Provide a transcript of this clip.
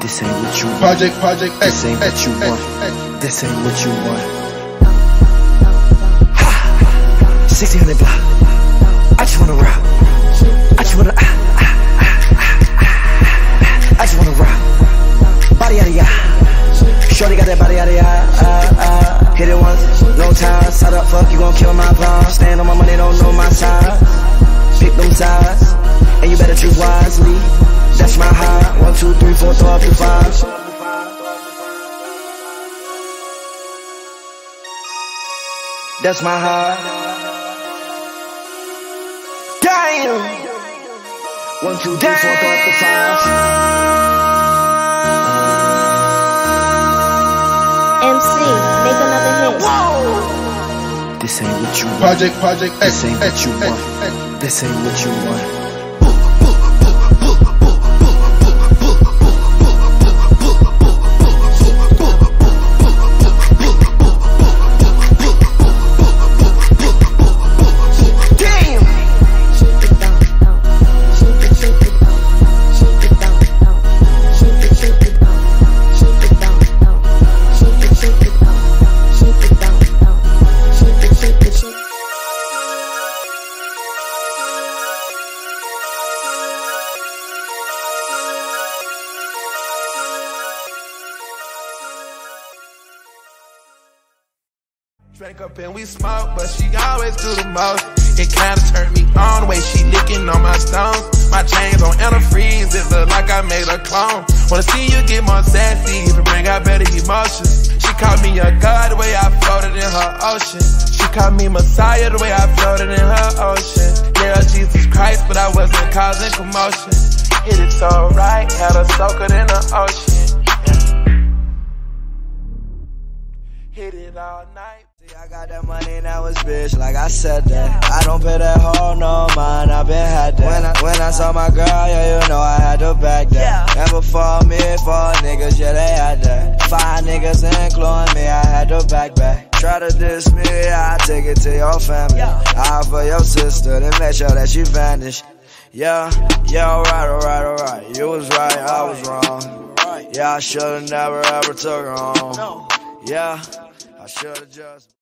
This ain't what you want. Project. This ain't what you want. This ain't what you want. Ha! 1600 block. I just wanna rock. I just wanna. I just wanna rock. Body out of ya. Shorty got that body out of ya. Hit it once, no time. Side up, fuck you gon' kill my palm. Stand on my money, don't know my size. Pick them sides, and you better treat wisely. That's my high. 1, 2, 3, 4, 5. That's my high. Damn. 1, 2, 3, 4, 5. MC, make another hit. Whoa. This ain't what you want. Project. This ain't what you want. This ain't what you want. Drank up and we smoke, but she always do the most. It kinda turned me on the way she licking on my stones. My chains on antifreeze, it look like I made a clone. Wanna see you get more sassy, even bring out better emotions. She called me a god the way I floated in her ocean. She called me Messiah the way I floated in her ocean. Yeah, Jesus Christ, but I wasn't causing commotion. It is alright, had her soaking in the ocean. Hit it all night. See, I got that money now, it's bitch, like I said that. I don't pay that hoe no mind, I been had that. When I saw my girl, yeah, you know I had to back that. And before me, 4 niggas, yeah, they had that. 5 niggas including me, I had to back. Try to diss me, I take it to your family. I for your sister, then make sure that she vanished. Yeah, alright. You was right, I was wrong. Yeah, I should've never ever took her home. Yeah, I should've just...